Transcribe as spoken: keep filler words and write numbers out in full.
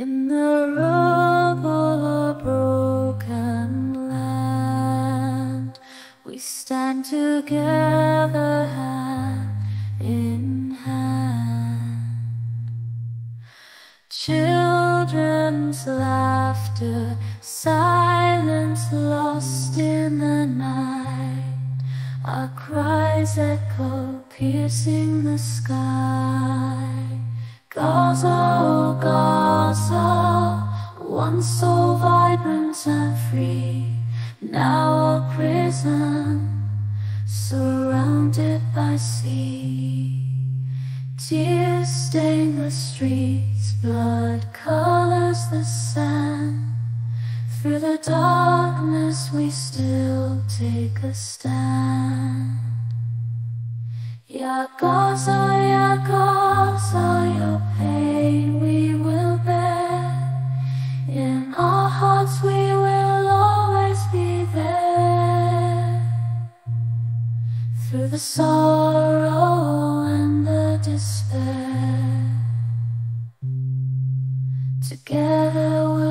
in the rubble of broken land, we stand together hand in hand. Children's laughter, silence lost in the night, our cries echo piercing the sky. Gaza, oh Gaza, once so vibrant and free, now a prison surrounded by sea. Tears stain the streets, blood colors the sand. Through the darkness we still take a stand. Ya Gaza, Ya Gaza, your pain we will bear. In our hearts we will always be there. Through the sorrow and the despair, together we'll